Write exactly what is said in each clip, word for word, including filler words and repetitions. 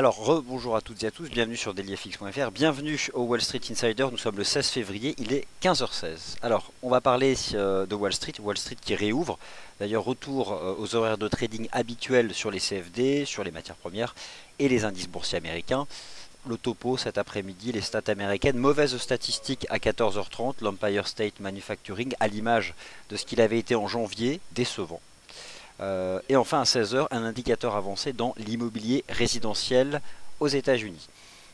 Alors, re, bonjour à toutes et à tous, bienvenue sur Daily F X point F R, bienvenue au Wall Street Insider, nous sommes le seize février, il est quinze heures seize. Alors, on va parler euh, de Wall Street, Wall Street qui réouvre, d'ailleurs retour euh, aux horaires de trading habituels sur les C F D, sur les matières premières et les indices boursiers américains. Le topo cet après-midi, les stats américaines, mauvaise statistique à quatorze heures trente, l'Empire State Manufacturing à l'image de ce qu'il avait été en janvier, décevant. Euh, et enfin à seize heures, un indicateur avancé dans l'immobilier résidentiel aux États-Unis.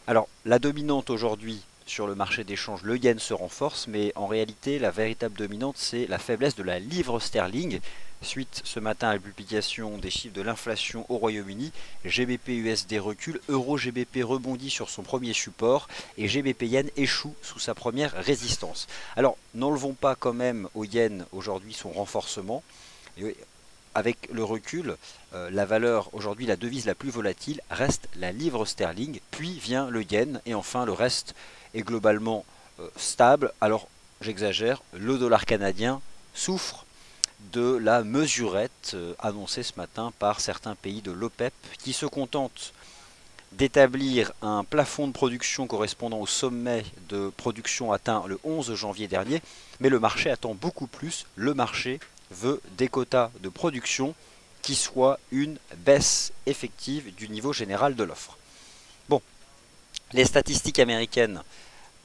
Alors la dominante aujourd'hui sur le marché d'échange, le yen se renforce, mais en réalité la véritable dominante c'est la faiblesse de la livre sterling. Suite ce matin à la publication des chiffres de l'inflation au Royaume-Uni, G B P U S D recule, Euro G B P rebondit sur son premier support et G B P Yen échoue sous sa première résistance. Alors n'enlevons pas quand même au yen aujourd'hui son renforcement. Avec le recul, euh, la valeur aujourd'hui, la devise la plus volatile reste la livre sterling, puis vient le yen et enfin le reste est globalement euh, stable. Alors j'exagère, le dollar canadien souffre de la mesurette euh, annoncée ce matin par certains pays de l'OPEP qui se contentent d'établir un plafond de production correspondant au sommet de production atteint le onze janvier dernier, mais le marché attend beaucoup plus, le marché veut des quotas de production qui soient une baisse effective du niveau général de l'offre. Bon, les statistiques américaines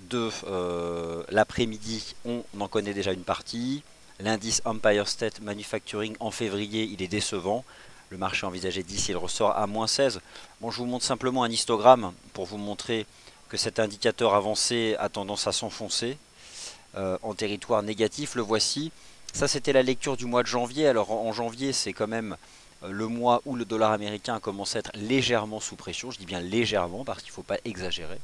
de euh, l'après-midi, on en connaît déjà une partie. L'indice Empire State Manufacturing en février, il est décevant. Le marché envisagé d'ici, il ressort à moins seize. Bon, je vous montre simplement un histogramme pour vous montrer que cet indicateur avancé a tendance à s'enfoncer euh, en territoire négatif. Le voici. Ça, c'était la lecture du mois de janvier. Alors, en janvier, c'est quand même le mois où le dollar américain a commencé à être légèrement sous pression. Je dis bien légèrement parce qu'il ne faut pas exagérer.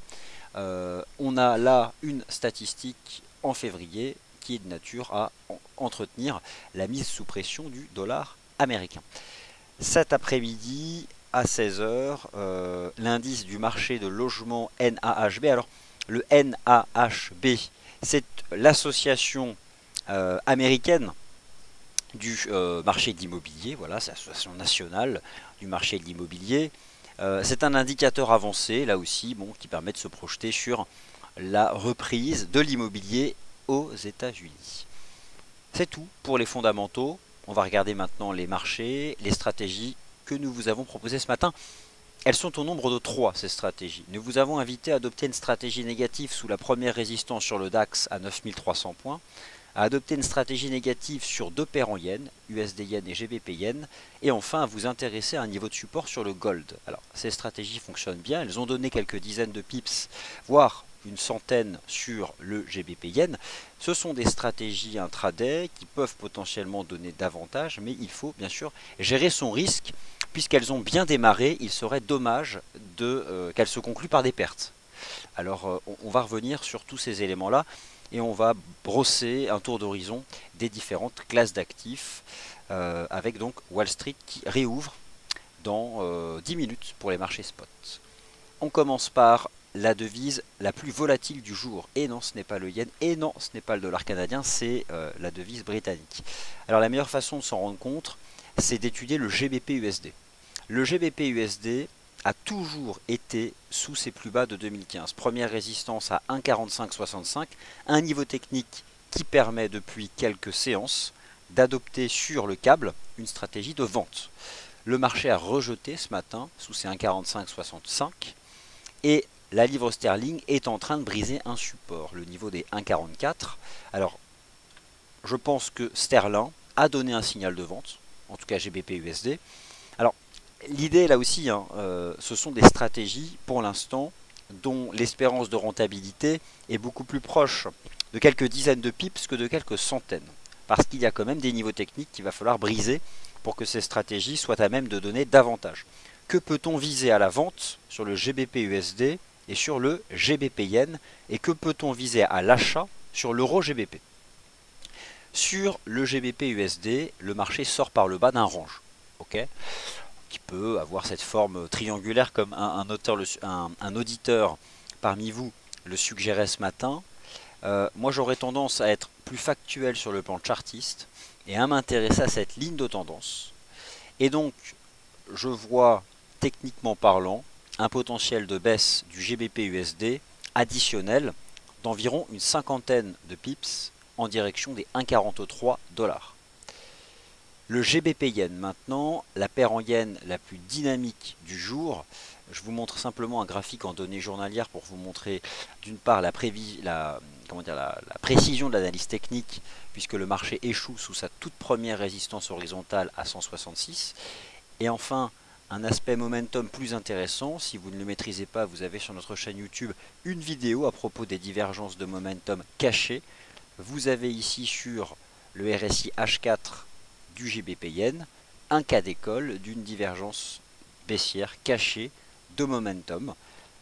Euh, on a là une statistique en février qui est de nature à entretenir la mise sous pression du dollar américain. Cet après-midi, à seize heures, euh, l'indice du marché de logement N A H B. Alors, le N A H B, c'est l'association Euh, américaine du euh, marché de l'immobilier, voilà, c'est l'association nationale du marché de l'immobilier. Euh, c'est un indicateur avancé, là aussi, bon, qui permet de se projeter sur la reprise de l'immobilier aux États-Unis. C'est tout pour les fondamentaux. On va regarder maintenant les marchés, les stratégies que nous vous avons proposées ce matin. Elles sont au nombre de trois, ces stratégies. Nous vous avons invité à adopter une stratégie négative sous la première résistance sur le DAX à neuf mille trois cents points. À adopter une stratégie négative sur deux paires en yens, U S D yen et G B P yen, et enfin à vous intéresser à un niveau de support sur le gold. Alors, ces stratégies fonctionnent bien, elles ont donné quelques dizaines de pips, voire une centaine sur le G B P yen. Ce sont des stratégies intraday qui peuvent potentiellement donner davantage, mais il faut bien sûr gérer son risque, puisqu'elles ont bien démarré, il serait dommage de, euh, qu'elles se concluent par des pertes. Alors, euh, on va revenir sur tous ces éléments-là, et on va brosser un tour d'horizon des différentes classes d'actifs euh, avec donc Wall Street qui réouvre dans euh, dix minutes pour les marchés spot. On commence par la devise la plus volatile du jour. Et non, ce n'est pas le yen, et non, ce n'est pas le dollar canadien, c'est euh, la devise britannique. Alors la meilleure façon de s'en rendre compte, c'est d'étudier le G B P U S D. Le G B P U S D a toujours été sous ses plus bas de deux mille quinze. Première résistance à un quarante-cinq soixante-cinq, un niveau technique qui permet depuis quelques séances d'adopter sur le câble une stratégie de vente. Le marché a rejeté ce matin sous ses un quarante-cinq soixante-cinq et la livre sterling est en train de briser un support, le niveau des un quarante-quatre. Alors, je pense que Sterling a donné un signal de vente, en tout cas G B P U S D. Alors, l'idée là aussi, hein, euh, ce sont des stratégies pour l'instant dont l'espérance de rentabilité est beaucoup plus proche de quelques dizaines de pips que de quelques centaines. Parce qu'il y a quand même des niveaux techniques qu'il va falloir briser pour que ces stratégies soient à même de donner davantage. Que peut-on viser à la vente sur le G B P U S D et sur le G B P Yen? Et que peut-on viser à l'achat sur l'euro G B P? Sur le G B P U S D, le marché sort par le bas d'un range. Ok, qui peut avoir cette forme triangulaire comme un, un, auteur, le, un, un auditeur parmi vous le suggérait ce matin. Euh, moi j'aurais tendance à être plus factuel sur le plan chartiste et à m'intéresser à cette ligne de tendance. Et donc je vois techniquement parlant un potentiel de baisse du G B P U S D additionnel d'environ une cinquantaine de pips en direction des un virgule quarante-trois dollars. Le G B P Yen maintenant, la paire en yen la plus dynamique du jour. Je vous montre simplement un graphique en données journalières pour vous montrer d'une part la, prévi la, comment dire, la, la précision de l'analyse technique, puisque le marché échoue sous sa toute première résistance horizontale à cent soixante-six. Et enfin, un aspect momentum plus intéressant, si vous ne le maîtrisez pas, vous avez sur notre chaîne YouTube une vidéo à propos des divergences de momentum cachées. Vous avez ici sur le R S I H quatre du G B P Yen un cas d'école d'une divergence baissière cachée de momentum.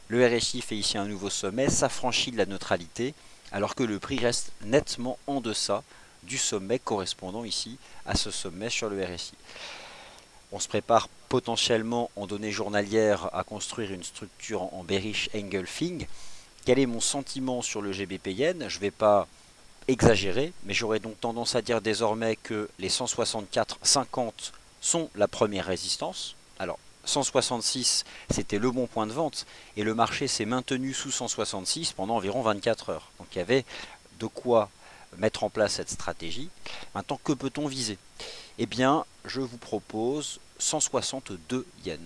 Le R S I fait ici un nouveau sommet, s'affranchit de la neutralité, alors que le prix reste nettement en deçà du sommet correspondant ici à ce sommet sur le R S I. On se prépare potentiellement en données journalières à construire une structure en bearish engulfing. Quel est mon sentiment sur le G B P Yen? Je ne vais pas exagérer, mais j'aurais donc tendance à dire désormais que les cent soixante-quatre cinquante sont la première résistance. Alors cent soixante-six, c'était le bon point de vente et le marché s'est maintenu sous cent soixante-six pendant environ vingt-quatre heures. Donc il y avait de quoi mettre en place cette stratégie. Maintenant, que peut-on viser? Eh bien, je vous propose cent soixante-deux yens,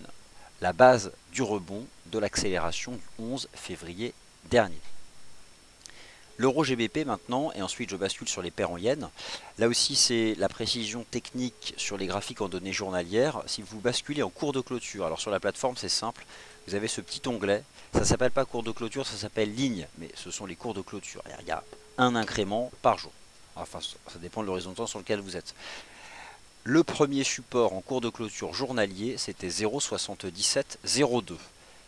la base du rebond de l'accélération du onze février dernier. L'euro G B P maintenant, et ensuite je bascule sur les paires en yens. Là aussi, c'est la précision technique sur les graphiques en données journalières. Si vous basculez en cours de clôture, alors sur la plateforme c'est simple, vous avez ce petit onglet, ça ne s'appelle pas cours de clôture, ça s'appelle ligne, mais ce sont les cours de clôture. Il y a un incrément par jour, enfin ça dépend de l'horizon de temps sur lequel vous êtes. Le premier support en cours de clôture journalier, c'était zéro virgule soixante-dix-sept zéro deux.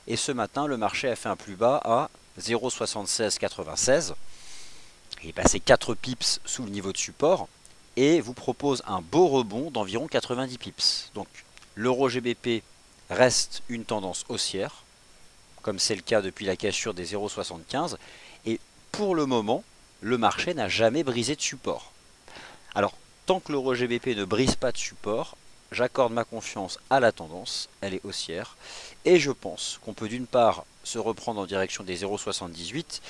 Et ce matin, le marché a fait un plus bas à zéro virgule soixante-seize quatre-vingt-seize. Il est passé quatre pips sous le niveau de support et vous propose un beau rebond d'environ quatre-vingt-dix pips. Donc l'euro G B P reste une tendance haussière, comme c'est le cas depuis la cassure des zéro virgule soixante-quinze. Et pour le moment, le marché n'a jamais brisé de support. Alors, tant que l'euro G B P ne brise pas de support, j'accorde ma confiance à la tendance, elle est haussière, et je pense qu'on peut d'une part se reprendre en direction des zéro virgule soixante-dix-huit,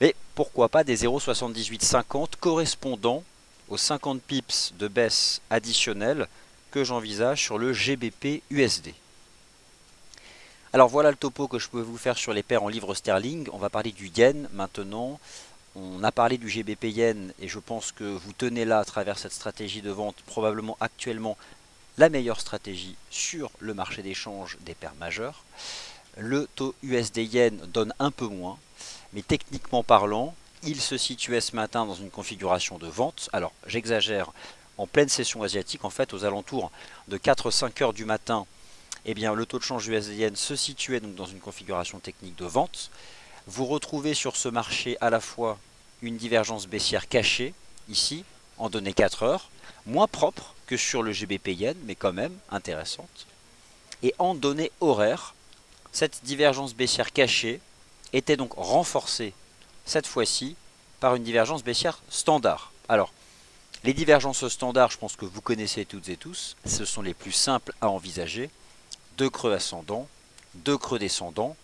mais pourquoi pas des zéro virgule soixante-dix-huit cinquante correspondant aux cinquante pips de baisse additionnelle que j'envisage sur le G B P U S D. Alors voilà le topo que je peux vous faire sur les paires en livres sterling. On va parler du yen maintenant. On a parlé du G B P Yen et je pense que vous tenez là à travers cette stratégie de vente probablement actuellement la meilleure stratégie sur le marché d'échange des paires majeures. Le taux U S D Yen donne un peu moins, mais techniquement parlant, il se situait ce matin dans une configuration de vente. Alors j'exagère, en pleine session asiatique, en fait aux alentours de quatre cinq heures du matin, eh bien, le taux de change U S D Yen se situait donc dans une configuration technique de vente. Vous retrouvez sur ce marché à la fois une divergence baissière cachée, ici, en données quatre heures, moins propre que sur le G B P Yen, mais quand même intéressante. Et en données horaires, cette divergence baissière cachée était donc renforcée, cette fois-ci, par une divergence baissière standard. Alors, les divergences standards, je pense que vous connaissez toutes et tous, ce sont les plus simples à envisager. Deux creux ascendants, deux creux descendants,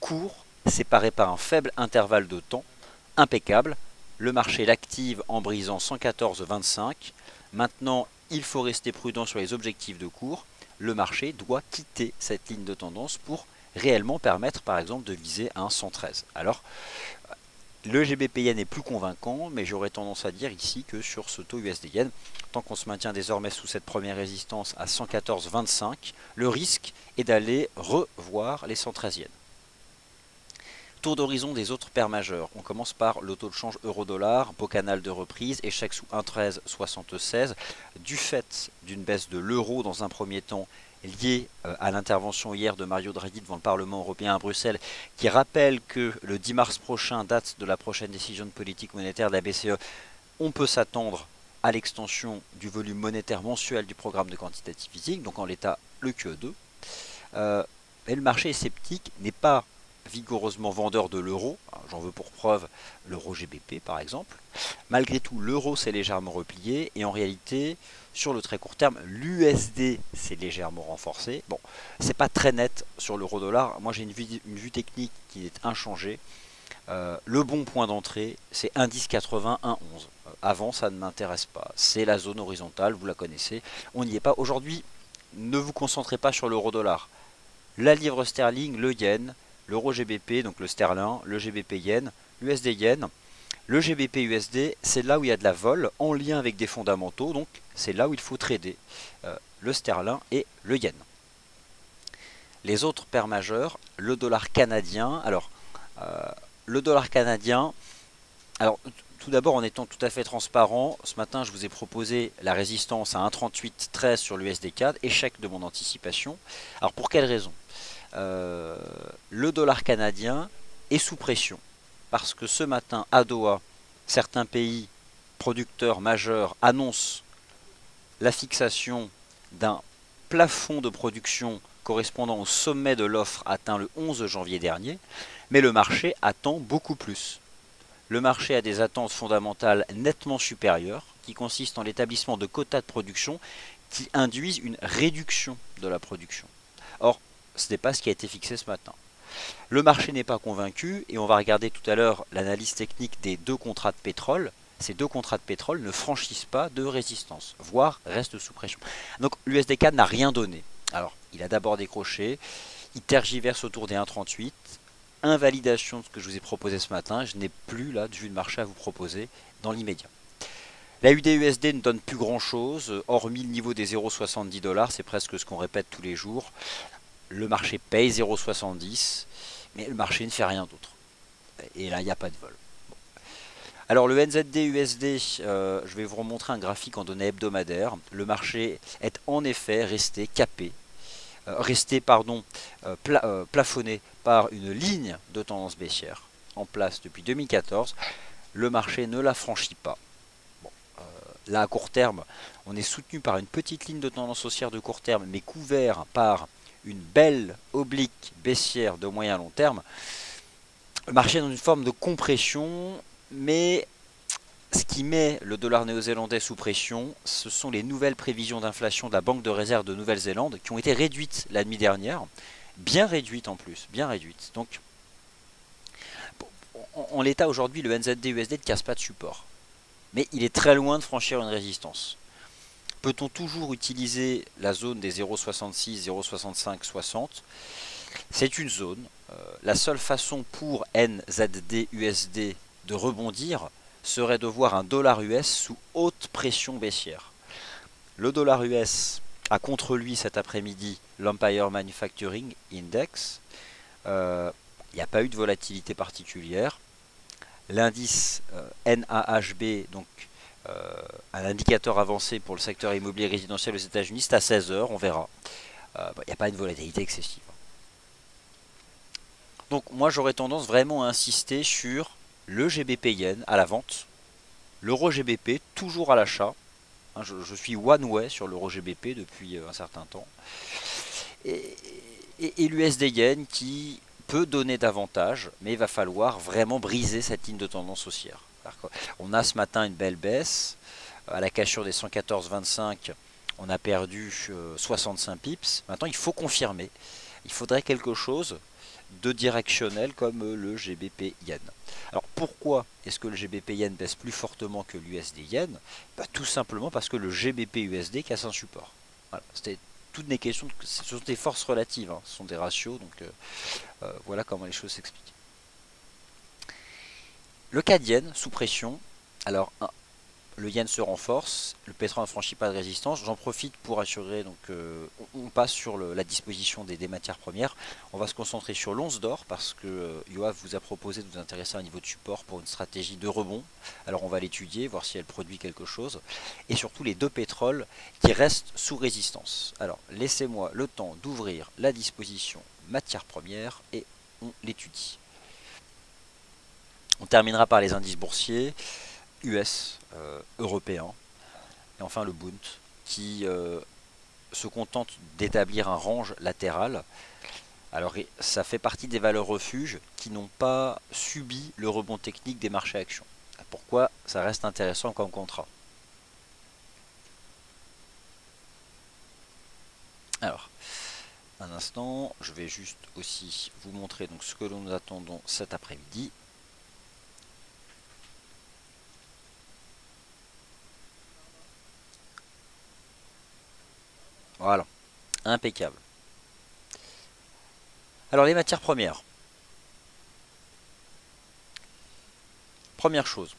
courts, séparé par un faible intervalle de temps, impeccable. Le marché l'active en brisant cent quatorze virgule vingt-cinq. Maintenant, il faut rester prudent sur les objectifs de cours. Le marché doit quitter cette ligne de tendance pour réellement permettre, par exemple, de viser un cent treize. Alors, le G B P Yen est plus convaincant, mais j'aurais tendance à dire ici que sur ce taux U S D Yen, tant qu'on se maintient désormais sous cette première résistance à cent quatorze virgule vingt-cinq, le risque est d'aller revoir les cent treize yens. Tour d'horizon des autres paires majeures. On commence par le taux de change euro-dollar, beau canal de reprise, échec sous un virgule treize soixante-seize. Du fait d'une baisse de l'euro dans un premier temps, liée à l'intervention hier de Mario Draghi devant le Parlement européen à Bruxelles, qui rappelle que le dix mars prochain, date de la prochaine décision de politique monétaire de la B C E, on peut s'attendre à l'extension du volume monétaire mensuel du programme de quantitative easing, donc en l'état le Q E deux. Euh, mais le marché est sceptique, n'est pas vigoureusement vendeur de l'euro, j'en veux pour preuve l'euro G B P par exemple. Malgré tout, l'euro s'est légèrement replié et en réalité, sur le très court terme, l'U S D s'est légèrement renforcé. Bon, c'est pas très net sur l'euro dollar, moi j'ai une vue, une vue technique qui est inchangée. Euh, le bon point d'entrée, c'est indice quatre-vingts, un virgule onze. Euh, avant, ça ne m'intéresse pas. C'est la zone horizontale, vous la connaissez. On n'y est pas. Aujourd'hui, ne vous concentrez pas sur l'euro-dollar. La livre sterling, le yen, l'euro G B P, donc le sterling, le G B P yen, l'U S D yen. Le G B P U S D, c'est là où il y a de la vol en lien avec des fondamentaux. Donc, c'est là où il faut trader euh, le sterling et le yen. Les autres paires majeures, le dollar canadien. Alors... Euh, Le dollar canadien, alors tout d'abord en étant tout à fait transparent, ce matin je vous ai proposé la résistance à un virgule trente-huit treize sur l'U S D C A D, échec de mon anticipation. Alors pour quelle raison? euh, Le dollar canadien est sous pression, parce que ce matin à Doha, certains pays producteurs majeurs annoncent la fixation d'un plafond de production correspondant au sommet de l'offre atteint le onze janvier dernier, mais le marché attend beaucoup plus. Le marché a des attentes fondamentales nettement supérieures, qui consistent en l'établissement de quotas de production qui induisent une réduction de la production. Or, ce n'est pas ce qui a été fixé ce matin. Le marché n'est pas convaincu, et on va regarder tout à l'heure l'analyse technique des deux contrats de pétrole. Ces deux contrats de pétrole ne franchissent pas de résistance, voire restent sous pression. Donc l'U S D C A D n'a rien donné. Alors, il a d'abord décroché, il tergiverse autour des un virgule trente-huit, invalidation de ce que je vous ai proposé ce matin, je n'ai plus là de vue de marché à vous proposer dans l'immédiat. La U D U S D ne donne plus grand chose, hormis le niveau des zéro virgule soixante-dix dollars, c'est presque ce qu'on répète tous les jours. Le marché paye zéro virgule soixante-dix, mais le marché ne fait rien d'autre. Et là, il n'y a pas de vol. Bon. Alors le N Z D U S D, euh, je vais vous remontrer un graphique en données hebdomadaires. Le marché est en effet resté capé. Resté pardon, pla euh, plafonné par une ligne de tendance baissière en place depuis deux mille quatorze, le marché ne la franchit pas. Bon, euh, là, à court terme, on est soutenu par une petite ligne de tendance haussière de court terme, mais couvert par une belle oblique baissière de moyen long terme. Le marché est dans une forme de compression, mais ce qui met le dollar néo-zélandais sous pression, ce sont les nouvelles prévisions d'inflation de la Banque de réserve de Nouvelle-Zélande qui ont été réduites la nuit dernière, bien réduites en plus, bien réduites. Donc, en l'état aujourd'hui, le N Z D U S D ne casse pas de support, mais il est très loin de franchir une résistance. Peut-on toujours utiliser la zone des zéro virgule soixante-six, zéro virgule soixante-cinq, soixante? C'est une zone. Euh, la seule façon pour N Z D U S D de rebondir serait de voir un dollar U S sous haute pression baissière. Le dollar U S a contre lui cet après-midi l'Empire Manufacturing Index. Il euh, n'y a pas eu de volatilité particulière. L'indice euh, N A H B, donc euh, un indicateur avancé pour le secteur immobilier résidentiel aux États-Unis, c'est à seize heures, on verra. Il euh, n'y a pas une volatilité excessive. Donc moi j'aurais tendance vraiment à insister sur le G B P yen à la vente, l'euro G B P toujours à l'achat. Je, je suis one way sur l'euro G B P depuis un certain temps. Et, et, et l'U S D yen qui peut donner davantage, mais il va falloir vraiment briser cette ligne de tendance haussière. On a ce matin une belle baisse. À la cassure des cent quatorze virgule vingt-cinq, on a perdu soixante-cinq pips. Maintenant, il faut confirmer. Il faudrait quelque chose de directionnel comme le G B P yen. Alors pourquoi est-ce que le G B P yen baisse plus fortement que l'U S D yen? Bah, tout simplement parce que le G B P U S D casse un support. Voilà, c'était toutes mes questions, ce sont des forces relatives, hein, ce sont des ratios, donc euh, euh, voilà comment les choses s'expliquent. Le C A D yen sous pression, alors un, le yen se renforce, le pétrole ne franchit pas de résistance. J'en profite pour assurer, donc euh, on passe sur le, la disposition des, des matières premières. On va se concentrer sur l'once d'or parce que euh, Yoav vous a proposé de vous intéresser à un niveau de support pour une stratégie de rebond. Alors on va l'étudier, voir si elle produit quelque chose. Et surtout les deux pétroles qui restent sous résistance. Alors laissez-moi le temps d'ouvrir la disposition matières premières et on l'étudie. On terminera par les indices boursiers U S, euh, européen, et enfin le Bund, qui euh, se contente d'établir un range latéral. Alors ça fait partie des valeurs refuges qui n'ont pas subi le rebond technique des marchés actions. Pourquoi ça reste intéressant comme contrat? Alors, un instant, je vais juste aussi vous montrer donc ce que nous attendons cet après-midi. Voilà, impeccable. Alors les matières premières. Première chose,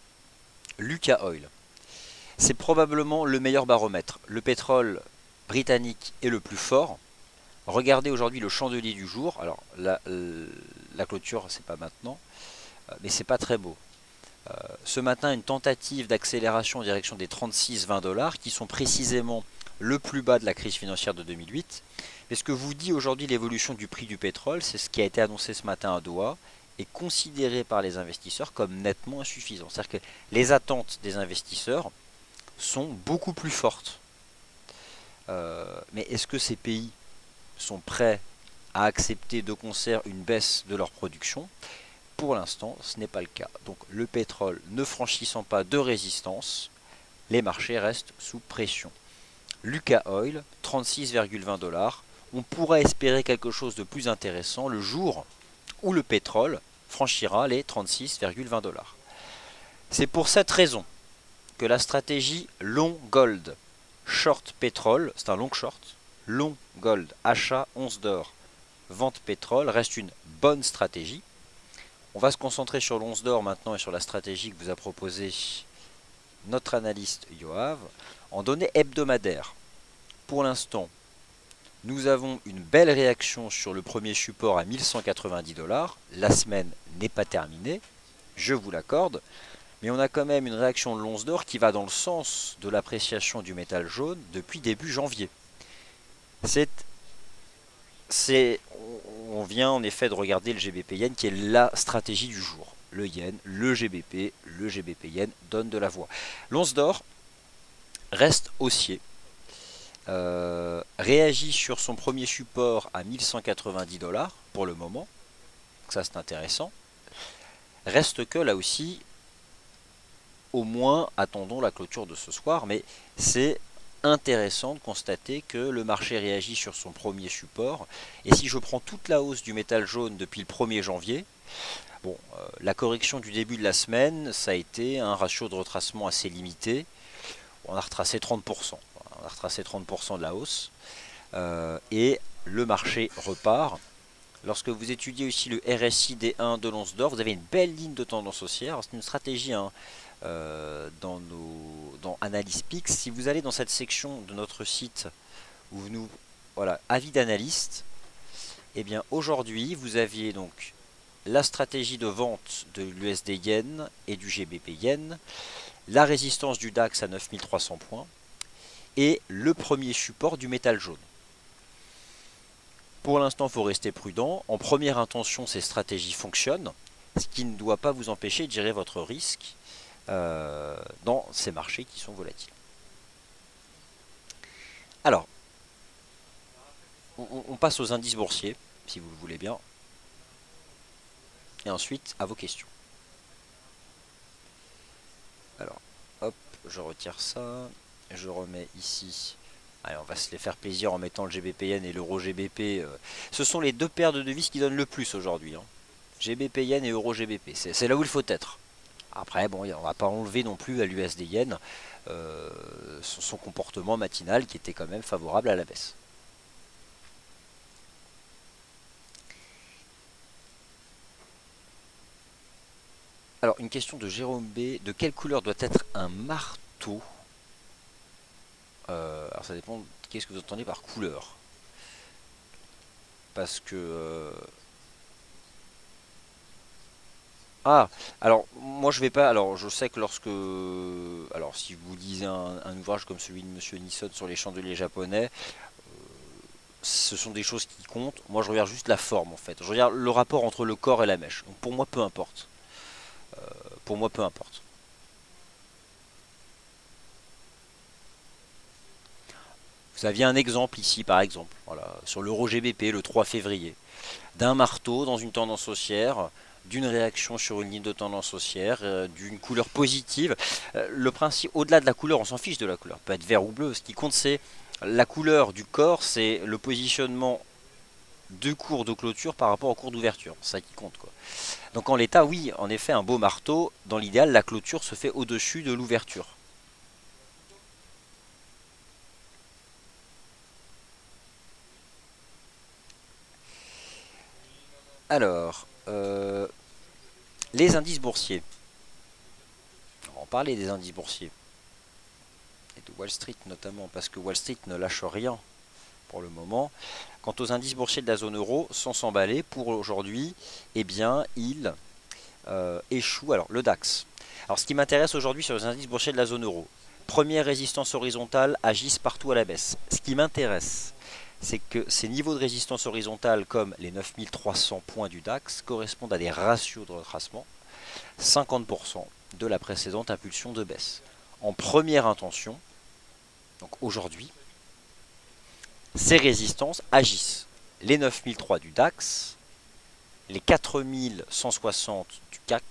Lucas Oil. C'est probablement le meilleur baromètre. Le pétrole britannique est le plus fort. Regardez aujourd'hui le chandelier du jour. Alors la, la clôture, c'est pas maintenant, mais c'est pas très beau. Euh, ce matin, une tentative d'accélération en direction des trente-six vingt dollars qui sont précisément le plus bas de la crise financière de deux mille huit. Mais ce que vous dit aujourd'hui l'évolution du prix du pétrole, c'est ce qui a été annoncé ce matin à Doha, est considéré par les investisseurs comme nettement insuffisant. C'est-à-dire que les attentes des investisseurs sont beaucoup plus fortes. Euh, mais est-ce que ces pays sont prêts à accepter de concert une baisse de leur production? Pour l'instant, ce n'est pas le cas. Donc le pétrole ne franchissant pas de résistance, les marchés restent sous pression. Lucas Oil, trente-six virgule vingt dollars. On pourra espérer quelque chose de plus intéressant le jour où le pétrole franchira les trente-six virgule vingt dollars. C'est pour cette raison que la stratégie long gold, short pétrole, c'est un long short, long gold, achat once d'or, vente pétrole, reste une bonne stratégie. On va se concentrer sur l'once d'or maintenant et sur la stratégie que vous a proposée notre analyste Yoav en données hebdomadaires. Pour l'instant, nous avons une belle réaction sur le premier support à mille cent quatre-vingt-dix dollars. La semaine n'est pas terminée, je vous l'accorde, mais on a quand même une réaction de l'once d'or qui va dans le sens de l'appréciation du métal jaune depuis début janvier. C'est, c'est, on vient en effet de regarder le G B P Y E N qui est la stratégie du jour. Le yen, le G B P, le G B P Y E N donnent de la voix. L'once d'or reste haussier, euh, réagit sur son premier support à mille cent quatre-vingt-dix dollars pour le moment, ça c'est intéressant. Reste que là aussi, au moins attendons la clôture de ce soir, mais c'est intéressant de constater que le marché réagit sur son premier support. Et si je prends toute la hausse du métal jaune depuis le premier janvier, bon, euh, la correction du début de la semaine, ça a été un ratio de retracement assez limité. On a retracé trente pour cent. On a retracé trente pour cent de la hausse. Euh, et le marché repart. Lorsque vous étudiez aussi le R S I D un de l'once d'or, vous avez une belle ligne de tendance haussière. C'est une stratégie hein, euh, dans, nos, dans Analyse P I X. Si vous allez dans cette section de notre site où nous, voilà, avis d'analyste, eh bien aujourd'hui, vous aviez donc la stratégie de vente de l'U S D Yen et du G B P Yen, la résistance du DAX à neuf mille trois cents points et le premier support du métal jaune. Pour l'instant, il faut rester prudent. En première intention, ces stratégies fonctionnent, ce qui ne doit pas vous empêcher de gérer votre risque euh, dans ces marchés qui sont volatiles. Alors, on, on passe aux indices boursiers, si vous le voulez bien. Et ensuite, à vos questions. Alors, hop, je retire ça. Je remets ici. Allez, on va se les faire plaisir en mettant le G B P Y E N et l'euro G B P. Ce sont les deux paires de devises qui donnent le plus aujourd'hui. Hein. G B P Y E N et euro G B P. C'est là où il faut être. Après, bon, on ne va pas enlever non plus à l'U S D Yen euh, son comportement matinal qui était quand même favorable à la baisse. Alors, une question de Jérôme B. De quelle couleur doit être un marteau? euh, Alors, ça dépend de qu'est-ce que vous entendez par couleur. Parce que... Euh... Ah, alors, moi, je vais pas... Alors, je sais que lorsque... Alors, si vous lisez un, un ouvrage comme celui de Monsieur Nisson sur les chandeliers japonais, euh, ce sont des choses qui comptent. Moi, je regarde juste la forme, en fait. Je regarde le rapport entre le corps et la mèche. Donc, pour moi, peu importe. Pour moi, peu importe. Vous aviez un exemple ici, par exemple, voilà, sur l'euro G B P le trois février, d'un marteau dans une tendance haussière, d'une réaction sur une ligne de tendance haussière, euh, d'une couleur positive. Euh, le principe, au-delà de la couleur, on s'en fiche de la couleur, peut être vert ou bleu. Ce qui compte, c'est la couleur du corps, c'est le positionnement de cours de clôture par rapport au cours d'ouverture. C'est ça qui compte, quoi. Donc en l'état, oui, en effet, un beau marteau, dans l'idéal, la clôture se fait au-dessus de l'ouverture. Alors, euh, les indices boursiers. On va en parler des indices boursiers. Et de Wall Street notamment, parce que Wall Street ne lâche rien pour le moment. Quant aux indices boursiers de la zone euro, sans s'emballer, pour aujourd'hui, eh bien, ils euh, échouent. Alors, le DAX. Alors, ce qui m'intéresse aujourd'hui sur les indices boursiers de la zone euro, première résistance horizontale, agissent partout à la baisse. Ce qui m'intéresse, c'est que ces niveaux de résistance horizontale comme les neuf mille trois cents points du DAX correspondent à des ratios de retracement cinquante pour cent de la précédente impulsion de baisse. En première intention, donc aujourd'hui, ces résistances agissent. Les neuf mille trois du DAX, les quatre mille cent soixante du CAC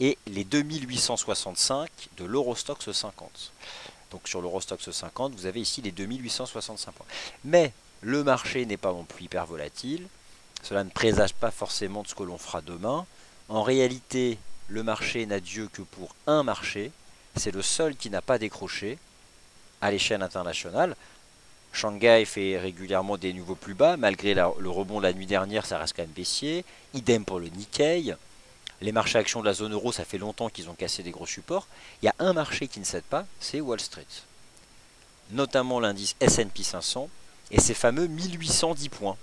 et les deux mille huit cent soixante-cinq de l'Eurostoxx cinquante. Donc sur l'Eurostoxx cinquante, vous avez ici les deux mille huit cent soixante-cinq points. Mais le marché n'est pas non plus hyper volatile. Cela ne présage pas forcément de ce que l'on fera demain. En réalité, le marché n'a d'yeux que pour un marché. C'est le seul qui n'a pas décroché à l'échelle internationale. Shanghai fait régulièrement des nouveaux plus bas. Malgré la, le rebond de la nuit dernière, ça reste quand même baissier. Idem pour le Nikkei. Les marchés actions de la zone euro, ça fait longtemps qu'ils ont cassé des gros supports. Il y a un marché qui ne cède pas, c'est Wall Street. Notamment l'indice S and P cinq cents et ces fameux mille huit cent dix points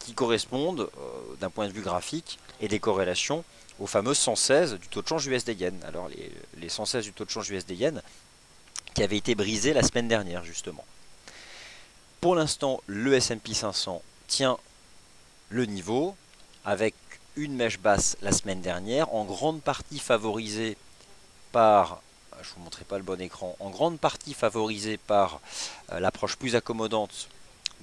qui correspondent, euh, d'un point de vue graphique et des corrélations, aux fameux cent seize du taux de change U S D yen. Alors les, les cent seize du taux de change U S D yen qui avaient été brisés la semaine dernière, justement. Pour l'instant, le S and P cinq cents tient le niveau avec une mèche basse la semaine dernière, en grande partie favorisée par, je vous montrerai pas le bon écran, en grande partie favorisée par euh, l'approche plus accommodante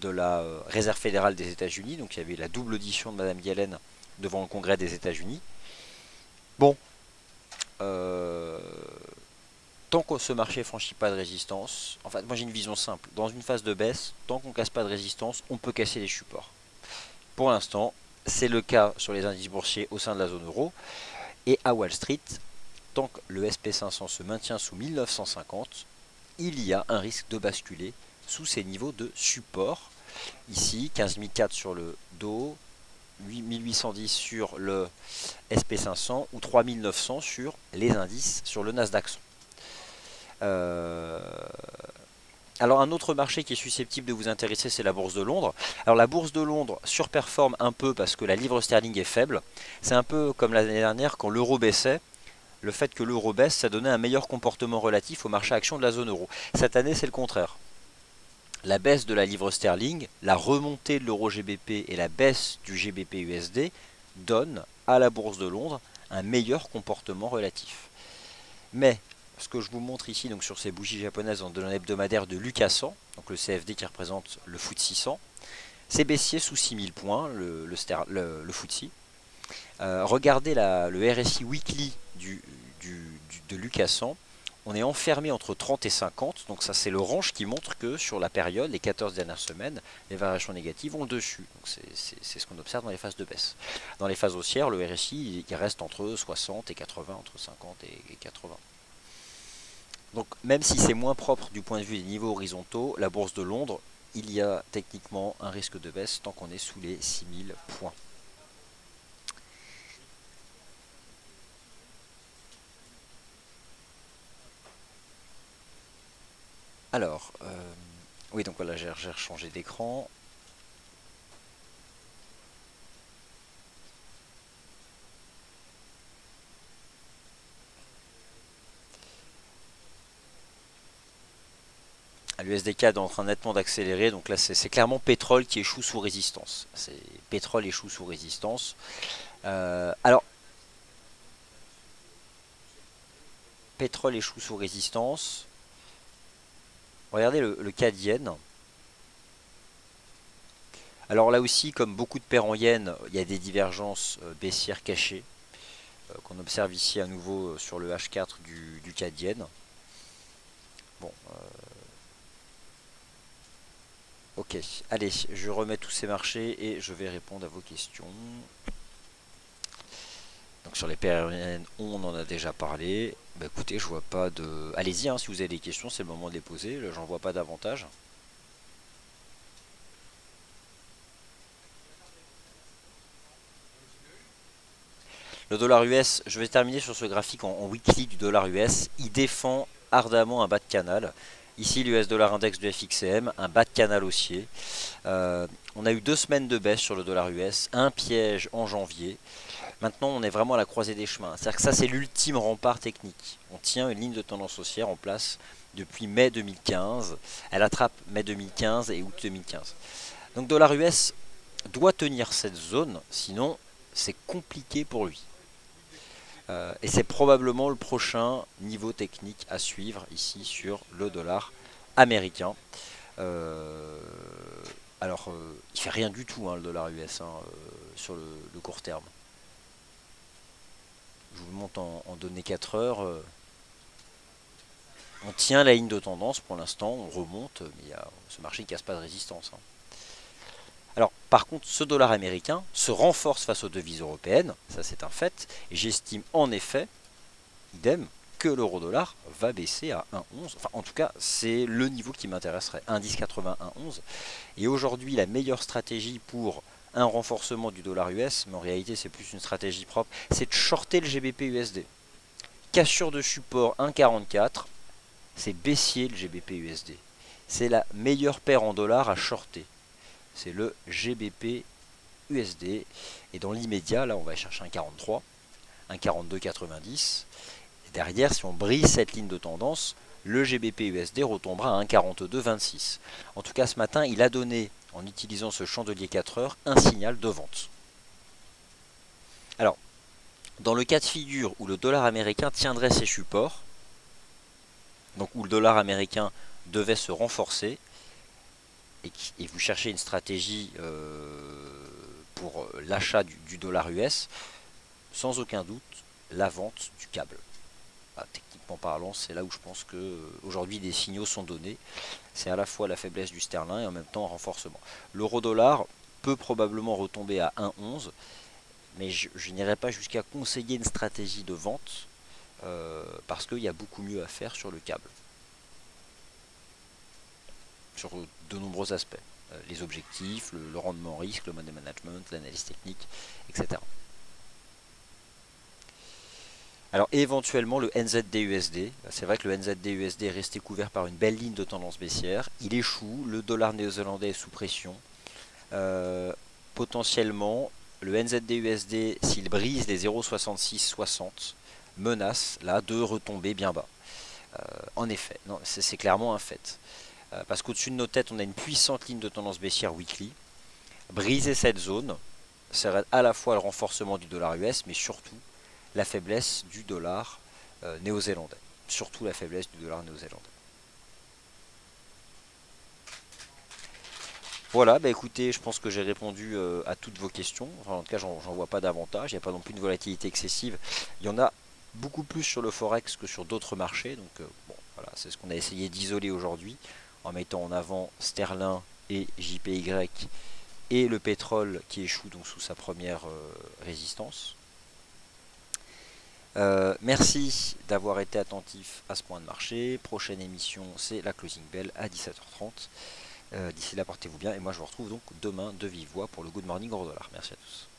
de la euh, Réserve fédérale des États-Unis. Donc il y avait la double audition de Madame Yellen devant le Congrès des États-Unis. Bon, euh, tant que ce marché franchit pas de résistance, en fait, moi j'ai une vision simple. Dans une phase de baisse, tant qu'on casse pas de résistance, on peut casser les supports. Pour l'instant, c'est le cas sur les indices boursiers au sein de la zone euro. Et à Wall Street, tant que le S and P cinq cents se maintient sous mille neuf cent cinquante, il y a un risque de basculer sous ces niveaux de support. Ici, quinze mille quatre sur le Dow, huit mille huit cent dix sur le S and P cinq cents ou trois mille neuf cents sur les indices sur le Nasdaq. Euh... Alors un autre marché qui est susceptible de vous intéresser, c'est la bourse de Londres. Alors la bourse de Londres surperforme un peu parce que la livre sterling est faible. C'est un peu comme l'année dernière quand l'euro baissait. Le fait que l'euro baisse, ça donnait un meilleur comportement relatif au marché action de la zone euro. Cette année, c'est le contraire. La baisse de la livre sterling, la remontée de l'euro G B P et la baisse du G B P U S D donnent à la bourse de Londres un meilleur comportement relatif. Mais ce que je vous montre ici, donc sur ces bougies japonaises en données hebdomadaires de l'U K cent, donc le C F D qui représente le F T S E cent, c'est baissier sous six mille points, le, le, le, le F T S E. Euh, regardez la, le R S I weekly du, du, du, de l'U K cent, on est enfermé entre trente et cinquante, donc ça c'est le range qui montre que sur la période, les quatorze dernières semaines, les variations négatives ont le dessus. C'est ce qu'on observe dans les phases de baisse. Dans les phases haussières, le R S I il reste entre soixante et quatre-vingts, entre cinquante et quatre-vingts. Donc même si c'est moins propre du point de vue des niveaux horizontaux, la bourse de Londres, il y a techniquement un risque de baisse tant qu'on est sous les six mille points. Alors, euh, oui donc voilà, j'ai changé d'écran. L'U S D C A D est en train nettement d'accélérer, donc là c'est clairement pétrole qui échoue sous résistance. Pétrole échoue sous résistance. Euh, alors, pétrole échoue sous résistance. Regardez le, le cas d'Yen. Alors là aussi, comme beaucoup de paires en Yen, il y a des divergences baissières cachées qu'on observe ici à nouveau sur le H quatre du, du cas d'Yen. Bon, euh... ok, allez, je remets tous ces marchés et je vais répondre à vos questions. Donc sur les paires aériennes, on en a déjà parlé. Bah écoutez, je vois pas de... Allez-y, hein, si vous avez des questions, c'est le moment de les poser, j'en vois pas davantage. Le dollar U S, je vais terminer sur ce graphique en, en weekly du dollar U S, il défend ardemment un bas de canal. Ici l'U S dollar index du F X C M, un bas de canal haussier. Euh, on a eu deux semaines de baisse sur le dollar U S, un piège en janvier. Maintenant on est vraiment à la croisée des chemins. C'est-à-dire que ça c'est l'ultime rempart technique. On tient une ligne de tendance haussière en place depuis mai deux mille quinze. Elle attrape mai deux mille quinze et août deux mille quinze. Donc dollar U S doit tenir cette zone, sinon c'est compliqué pour lui. Euh, et c'est probablement le prochain niveau technique à suivre ici sur le dollar américain. Euh, alors, euh, il ne fait rien du tout hein, le dollar U S hein, euh, sur le, le court terme. Je vous le montre en, en données quatre heures. Euh, on tient la ligne de tendance pour l'instant, on remonte, mais y a, ce marché ne casse pas de résistance. Hein. Alors, par contre, ce dollar américain se renforce face aux devises européennes, ça c'est un fait, et j'estime en effet, idem, que l'euro-dollar va baisser à un virgule onze, enfin en tout cas, c'est le niveau qui m'intéresserait, un virgule dix quatre-vingts, un virgule onze, et aujourd'hui, la meilleure stratégie pour un renforcement du dollar U S, mais en réalité c'est plus une stratégie propre, c'est de shorter le G B P U S D. Cassure de support un virgule quarante-quatre, c'est baissier le G B P U S D. C'est la meilleure paire en dollars à shorter. C'est le G B P U S D. Et dans l'immédiat, là, on va chercher un quarante-trois, un quarante-deux quatre-vingt-dix. Et derrière, si on brise cette ligne de tendance, le G B P U S D retombera à un quarante-deux vingt-six. En tout cas, ce matin, il a donné, en utilisant ce chandelier quatre heures, un signal de vente. Alors, dans le cas de figure où le dollar américain tiendrait ses supports, donc où le dollar américain devait se renforcer, et vous cherchez une stratégie euh, pour l'achat du, du dollar U S, sans aucun doute, la vente du câble. Bah, techniquement parlant, c'est là où je pense qu'aujourd'hui des signaux sont donnés. C'est à la fois la faiblesse du sterling et en même temps un renforcement. L'euro-dollar peut probablement retomber à un virgule onze, mais je, je n'irai pas jusqu'à conseiller une stratégie de vente, euh, parce qu'il y a beaucoup mieux à faire sur le câble. Sur de nombreux aspects, les objectifs, le, le rendement risque, le money management, l'analyse technique, et cetera. Alors éventuellement le N Z D U S D, c'est vrai que le N Z D U S D est resté couvert par une belle ligne de tendance baissière, il échoue, le dollar néo-zélandais est sous pression, euh, potentiellement le N Z D U S D s'il brise les zéro virgule soixante-six soixante menace là de retomber bien bas, euh, en effet, c'est clairement un fait. Parce qu'au-dessus de nos têtes, on a une puissante ligne de tendance baissière weekly. Briser cette zone, c'est à la fois le renforcement du dollar U S, mais surtout la faiblesse du dollar euh, néo-zélandais. Surtout la faiblesse du dollar néo-zélandais. Voilà, bah écoutez, je pense que j'ai répondu euh, à toutes vos questions. Enfin, en tout cas, j'en vois pas davantage. Il n'y a pas non plus une volatilité excessive. Il y en a beaucoup plus sur le Forex que sur d'autres marchés. Donc, euh, bon, voilà, c'est ce qu'on a essayé d'isoler aujourd'hui, en mettant en avant sterling et J P Y et le pétrole qui échoue donc sous sa première euh, résistance. Euh, merci d'avoir été attentif à ce point de marché. Prochaine émission, c'est la closing bell à dix-sept heures trente. Euh, D'ici là, portez-vous bien et moi je vous retrouve donc demain de vive voix pour le Good Morning Euro Dollar. Merci à tous.